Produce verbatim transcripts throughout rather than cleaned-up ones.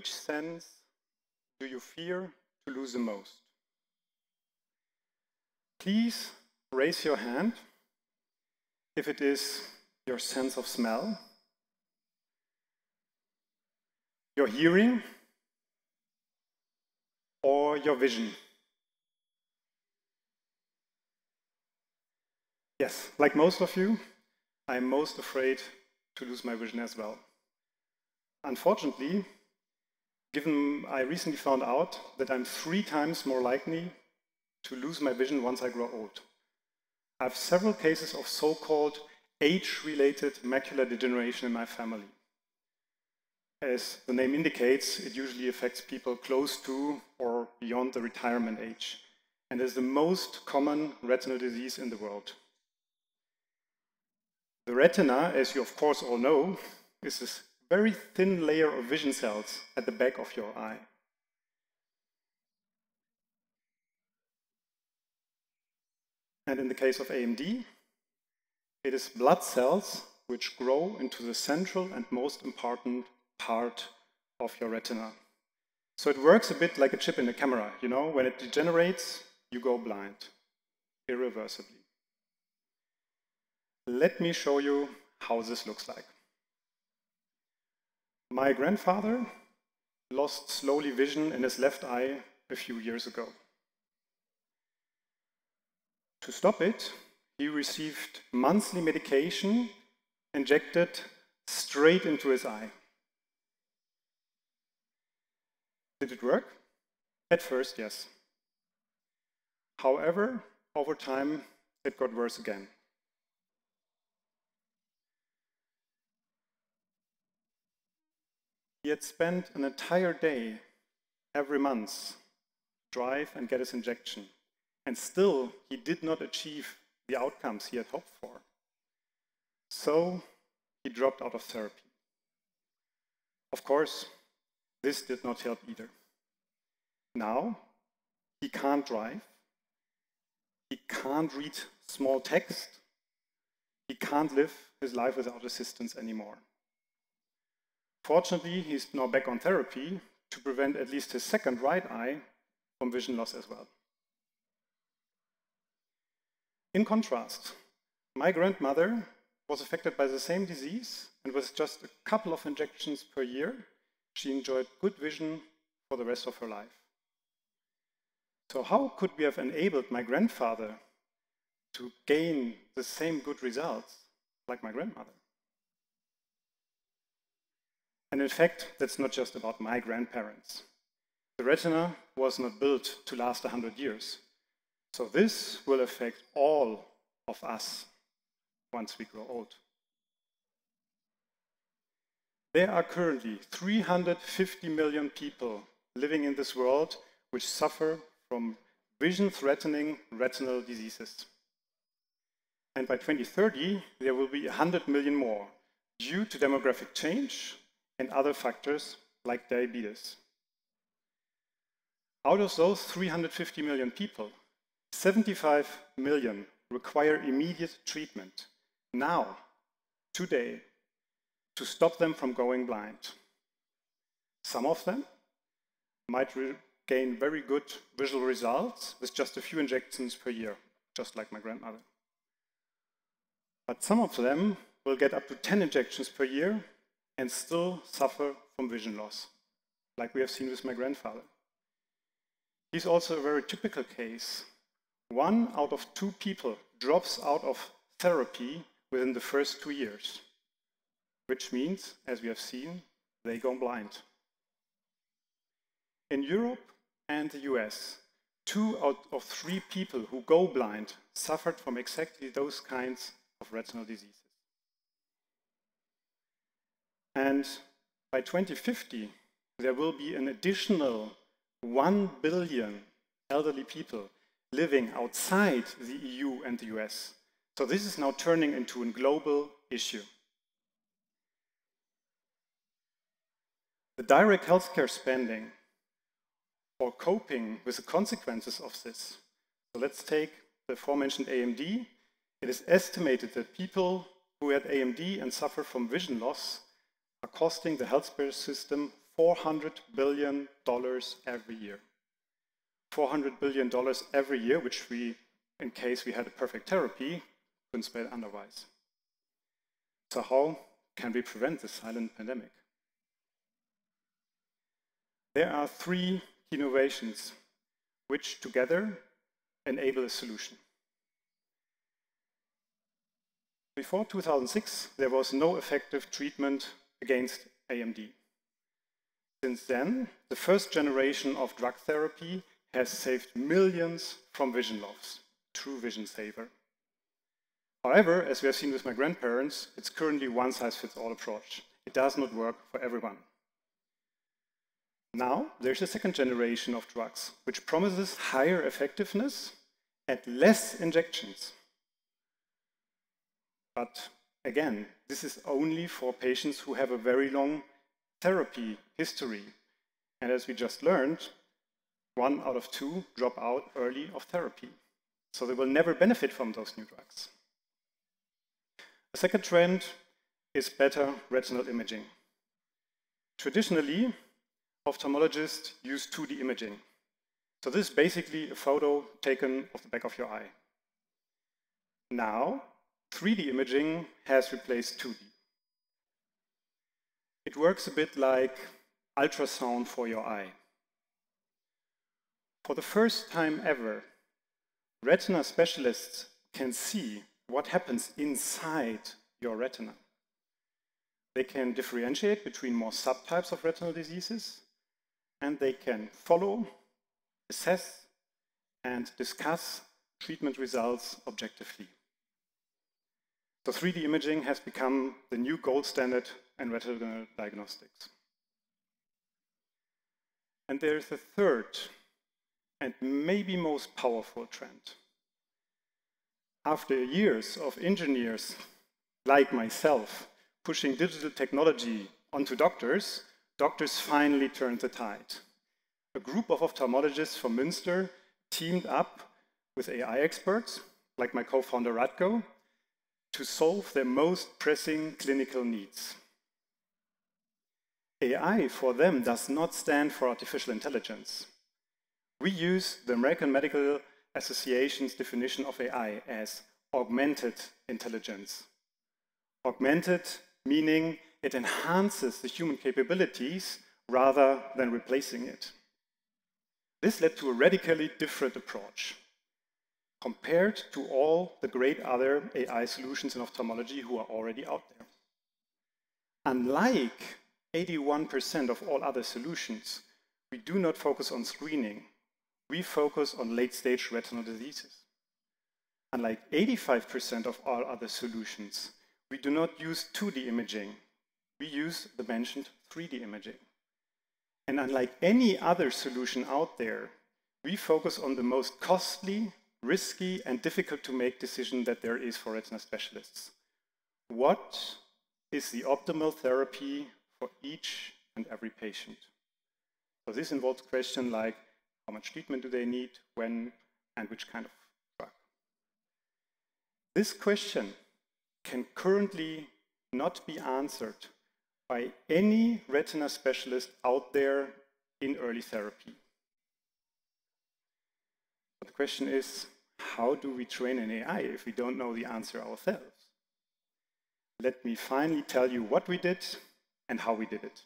which sense do you fear to lose the most? Please raise your hand if it is your sense of smell, your hearing, or your vision. Yes, like most of you, I'm most afraid to lose my vision as well. Unfortunately, given I recently found out that I'm three times more likely to lose my vision once I grow old. I have several cases of so-called age-related macular degeneration in my family. As the name indicates, it usually affects people close to or beyond the retirement age, and is the most common retinal disease in the world. The retina, as you of course all know, is this very thin layer of vision cells at the back of your eye. And in the case of A M D, it is blood cells which grow into the central and most important part of your retina. So it works a bit like a chip in a camera, you know, when it degenerates, you go blind, irreversibly. Let me show you how this looks like. My grandfather lost slowly vision in his left eye a few years ago. To stop it, he received monthly medication injected straight into his eye. Did it work? At first, yes. However, over time, it got worse again. He had spent an entire day every month drive and get his injection, and still he did not achieve the outcomes he had hoped for. So he dropped out of therapy. Of course, this did not help either. Now he can't drive, he can't read small text, he can't live his life without assistance anymore. Fortunately, he's now back on therapy to prevent at least his second right eye from vision loss as well. In contrast, my grandmother was affected by the same disease, and with just a couple of injections per year, she enjoyed good vision for the rest of her life. So how could we have enabled my grandfather to gain the same good results like my grandmother? And in fact, that's not just about my grandparents. The retina was not built to last one hundred years. So this will affect all of us once we grow old. There are currently three hundred fifty million people living in this world which suffer from vision-threatening retinal diseases. And by twenty thirty, there will be one hundred million more due to demographic change and other factors like diabetes. Out of those three hundred fifty million people, seventy-five million require immediate treatment, now, today, to stop them from going blind. Some of them might gain very good visual results with just a few injections per year, just like my grandmother. But some of them will get up to ten injections per year and still suffer from vision loss, like we have seen with my grandfather. He's also a very typical case. One out of two people drops out of therapy within the first two years, which means, as we have seen, they go blind. In Europe and the U S, two out of three people who go blind suffered from exactly those kinds of retinal diseases. And by twenty fifty, there will be an additional one billion elderly people living outside the E U and the U S. So this is now turning into a global issue. The direct healthcare spending or coping with the consequences of this. So let's take the aforementioned A M D. It is estimated that people who had A M D and suffer from vision loss are costing the healthcare system four hundred billion dollars every year. four hundred billion dollars every year, which we, in case we had a perfect therapy, couldn't spell otherwise. So how can we prevent this silent pandemic? There are three innovations which together enable a solution. Before two thousand six, there was no effective treatment against A M D. Since then, the first generation of drug therapy has saved millions from vision loss, true vision saver. However, as we have seen with my grandparents, it's currently a one-size-fits-all approach. It does not work for everyone. Now, there's a second generation of drugs, which promises higher effectiveness at less injections. But again, this is only for patients who have a very long therapy history. And as we just learned, one out of two drop out early of therapy. So they will never benefit from those new drugs. A second trend is better retinal imaging. Traditionally, ophthalmologists use two D imaging. So this is basically a photo taken off the back of your eye. Now, three D imaging has replaced two D. It works a bit like ultrasound for your eye. For the first time ever, retina specialists can see what happens inside your retina. They can differentiate between more subtypes of retinal diseases, and they can follow, assess, and discuss treatment results objectively. So three D imaging has become the new gold standard in retinal diagnostics. And there is a third and maybe most powerful trend. After years of engineers like myself pushing digital technology onto doctors, doctors finally turned the tide. A group of ophthalmologists from Münster teamed up with A I experts, like my co-founder Ratko, to solve their most pressing clinical needs. A I for them does not stand for artificial intelligence. We use the American Medical Association's definition of A I as augmented intelligence. Augmented meaning it enhances the human capabilities rather than replacing it. This led to a radically different approach. Compared to all the great other A I solutions in ophthalmology who are already out there. Unlike eighty-one percent of all other solutions, we do not focus on screening. We focus on late-stage retinal diseases. Unlike eighty-five percent of all other solutions, we do not use two D imaging. We use the mentioned three D imaging. And unlike any other solution out there, we focus on the most costly, risky and difficult to make decision that there is for retina specialists. What is the optimal therapy for each and every patient? So this involves questions like how much treatment do they need, when, and which kind of drug. This question can currently not be answered by any retina specialist out there in early therapy. But the question is, how do we train an A I if we don't know the answer ourselves? Let me finally tell you what we did and how we did it.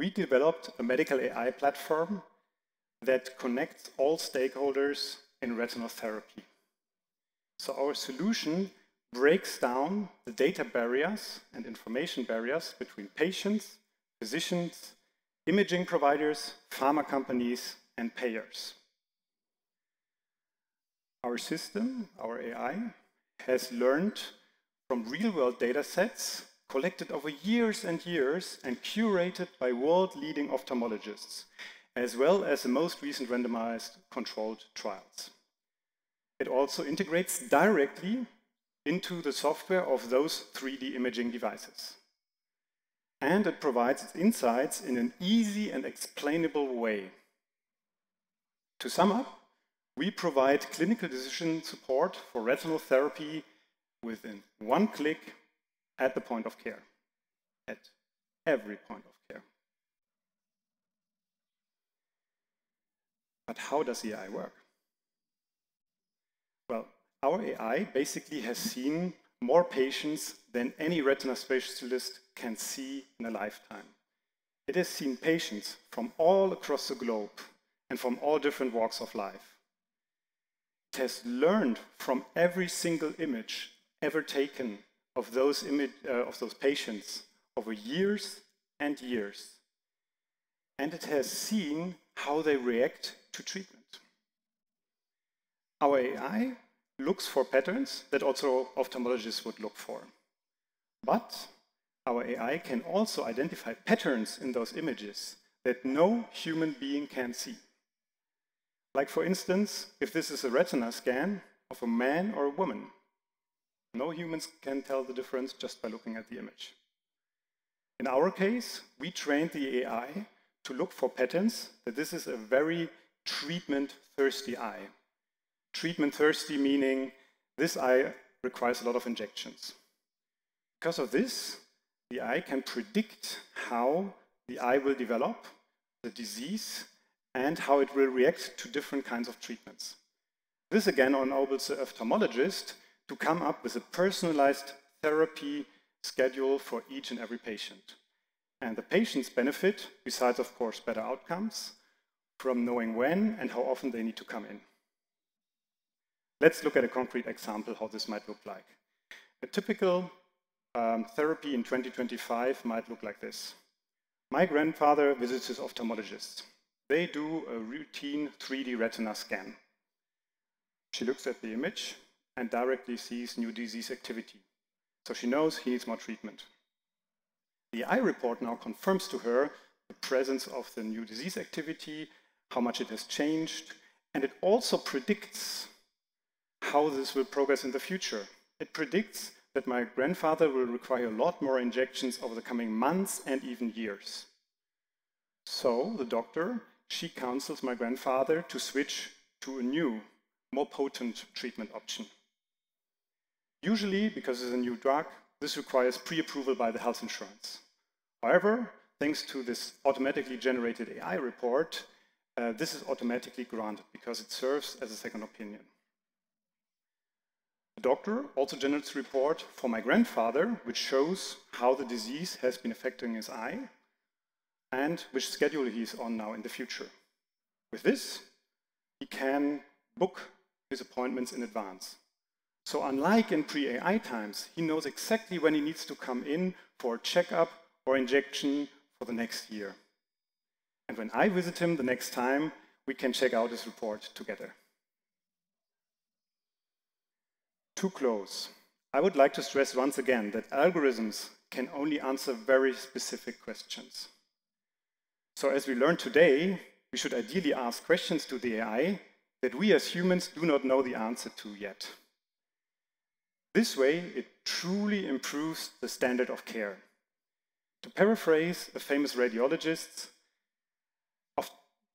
We developed a medical A I platform that connects all stakeholders in retinal therapy. So our solution breaks down the data barriers and information barriers between patients, physicians, imaging providers, pharma companies, and payers. Our system, our A I, has learned from real-world data sets collected over years and years and curated by world-leading ophthalmologists, as well as the most recent randomized controlled trials. It also integrates directly into the software of those three D imaging devices. And it provides its insights in an easy and explainable way. To sum up, we provide clinical decision support for retinal therapy within one click at the point of care, at every point of care. But how does A I work? Well, our A I basically has seen more patients than any retina specialist can see in a lifetime. It has seen patients from all across the globe and from all different walks of life. It has learned from every single image ever taken of those, image, uh, of those patients over years and years. And it has seen how they react to treatment. Our A I looks for patterns that also ophthalmologists would look for. But our A I can also identify patterns in those images that no human being can see. Like, for instance, if this is a retina scan of a man or a woman, no humans can tell the difference just by looking at the image. In our case, we trained the A I to look for patterns that this is a very treatment-thirsty eye. Treatment-thirsty meaning this eye requires a lot of injections. Because of this, the eye can predict how the eye will develop, the disease, and how it will react to different kinds of treatments. This again enables the ophthalmologist to come up with a personalized therapy schedule for each and every patient. And the patients benefit, besides of course better outcomes, from knowing when and how often they need to come in. Let's look at a concrete example how this might look like. A typical um, therapy in twenty twenty-five might look like this. My grandfather visits his ophthalmologist. They do a routine three D retina scan. She looks at the image and directly sees new disease activity. So she knows he needs more treatment. The eye report now confirms to her the presence of the new disease activity, how much it has changed, and it also predicts how this will progress in the future. It predicts that my grandfather will require a lot more injections over the coming months and even years. So the doctor, she counsels my grandfather to switch to a new, more potent treatment option. Usually, because it's a new drug, this requires pre-approval by the health insurance. However, thanks to this automatically generated A I report, uh, this is automatically granted because it serves as a second opinion. The doctor also generates a report for my grandfather, which shows how the disease has been affecting his eye and which schedule he's on now in the future. With this, he can book his appointments in advance. So unlike in pre-A I times, he knows exactly when he needs to come in for a checkup or injection for the next year. And when I visit him the next time, we can check out his report together. To close, I would like to stress once again that algorithms can only answer very specific questions. So as we learned today, we should ideally ask questions to the A I that we as humans do not know the answer to yet. This way, it truly improves the standard of care. To paraphrase a famous radiologist,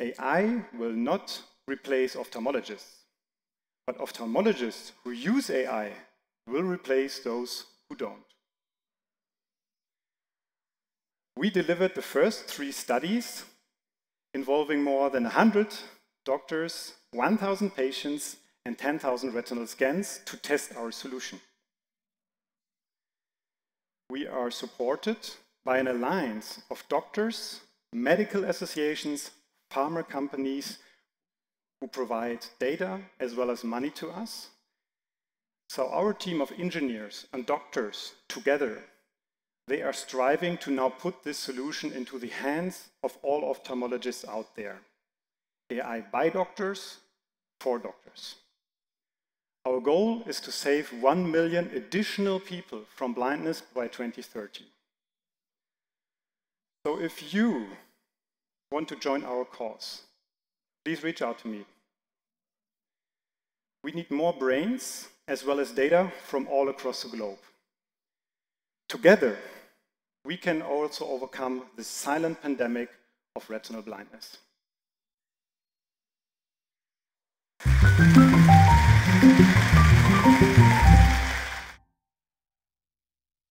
A I will not replace ophthalmologists, but ophthalmologists who use A I will replace those who don't. We delivered the first three studies involving more than one hundred doctors, one thousand patients, and ten thousand retinal scans to test our solution. We are supported by an alliance of doctors, medical associations, pharma companies who provide data as well as money to us. So our team of engineers and doctors together, they are striving to now put this solution into the hands of all ophthalmologists out there. A I by doctors, for doctors. Our goal is to save one million additional people from blindness by twenty thirty. So if you want to join our cause, please reach out to me. We need more brains as well as data from all across the globe. Together, we can also overcome the silent pandemic of retinal blindness.